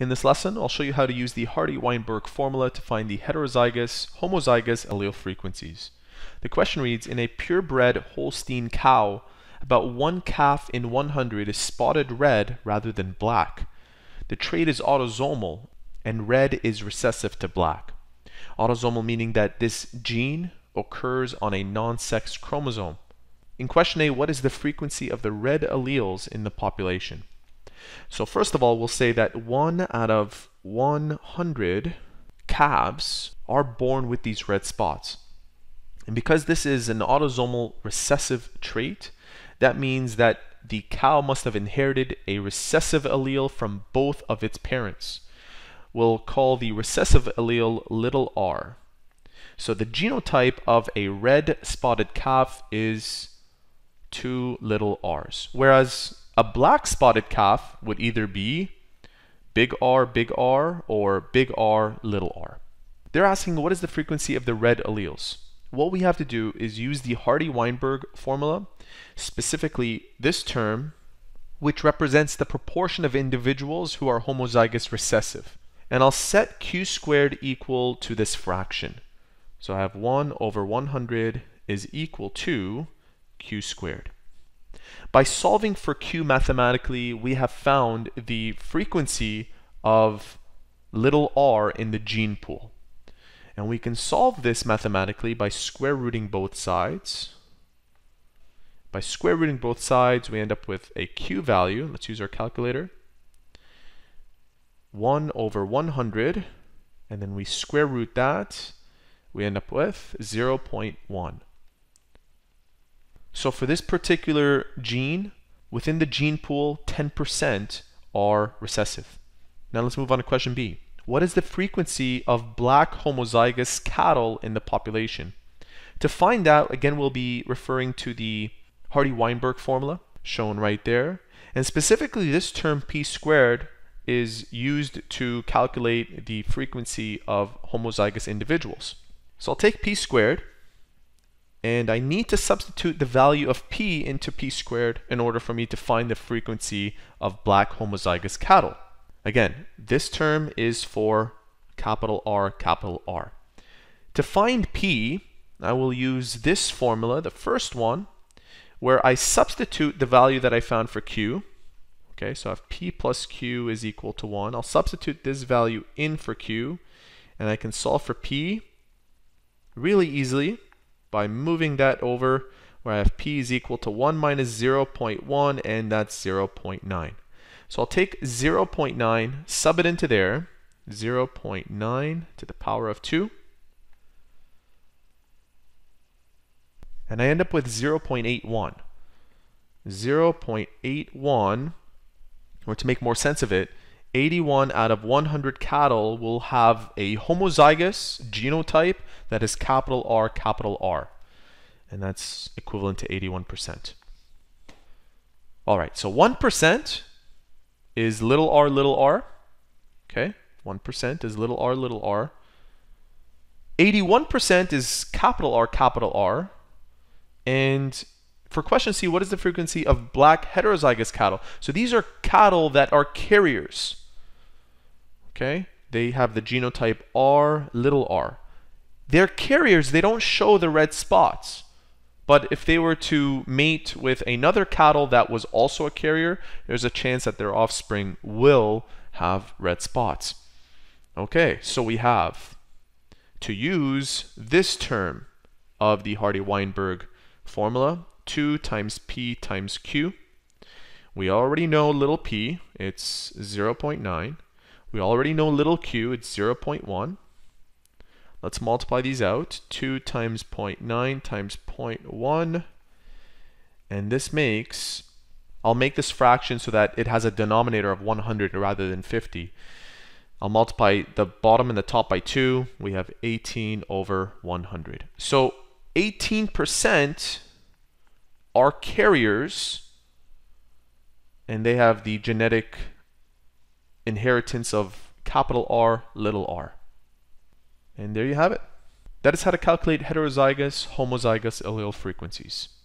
In this lesson, I'll show you how to use the Hardy-Weinberg formula to find the heterozygous, homozygous allele frequencies. The question reads, in a purebred Holstein cow, about one calf in 100 is spotted red rather than black. The trait is autosomal, and red is recessive to black. Autosomal meaning that this gene occurs on a non-sex chromosome. In question A, what is the frequency of the red alleles in the population? So first of all, we'll say that 1 out of 100 calves are born with these red spots. And because this is an autosomal recessive trait, that means that the cow must have inherited a recessive allele from both of its parents. We'll call the recessive allele little r. So the genotype of a red spotted calf is 2 little r's, whereas a black spotted calf would either be big R, or big R, little r. They're asking, what is the frequency of the red alleles? What we have to do is use the Hardy-Weinberg formula, specifically this term, which represents the proportion of individuals who are homozygous recessive. And I'll set q squared equal to this fraction. So I have 1 over 100 is equal to q squared. By solving for q mathematically, we have found the frequency of little r in the gene pool. And we can solve this mathematically by square rooting both sides. By square rooting both sides, we end up with a q value. Let's use our calculator. 1 over 100, and then we square root that. We end up with 0.1. So for this particular gene, within the gene pool, 10% are recessive. Now let's move on to question B. What is the frequency of black homozygous cattle in the population? To find out, again, we'll be referring to the Hardy-Weinberg formula, shown right there. And specifically, this term p squared is used to calculate the frequency of homozygous individuals. So I'll take p squared, and I need to substitute the value of p into p squared in order for me to find the frequency of black homozygous cattle. Again, this term is for capital R, capital R. To find p, I will use this formula, the first one, where I substitute the value that I found for q. Okay, so I have p plus q is equal to 1. I'll substitute this value in for q, and I can solve for p really easily by moving that over, where I have p is equal to 1 minus 0.1, and that's 0.9. So I'll take 0.9, sub it into there, 0.9 to the power of 2. And I end up with 0.81. 0.81, or to make more sense of it, 81 out of 100 cattle will have a homozygous genotype that is capital R, and that's equivalent to 81%. All right, so 1% is little r, okay? 1% is little r, little r. 81% is capital R, and for question C, what is the frequency of black heterozygous cattle? So these are cattle that are carriers. Okay, they have the genotype R, little r. They're carriers, they don't show the red spots. But if they were to mate with another cattle that was also a carrier, there's a chance that their offspring will have red spots. Okay, so we have to use this term of the Hardy-Weinberg formula, 2 times p times q. We already know little p, it's 0.9. We already know little q, it's 0.1. Let's multiply these out. 2 times 0.9 times 0.1. And this makes, I'll make this fraction so that it has a denominator of 100 rather than 50. I'll multiply the bottom and the top by 2. We have 18 over 100. So 18% are carriers, and they have the genetic inheritance of capital R, little r. And there you have it. That is how to calculate heterozygous, homozygous allele frequencies.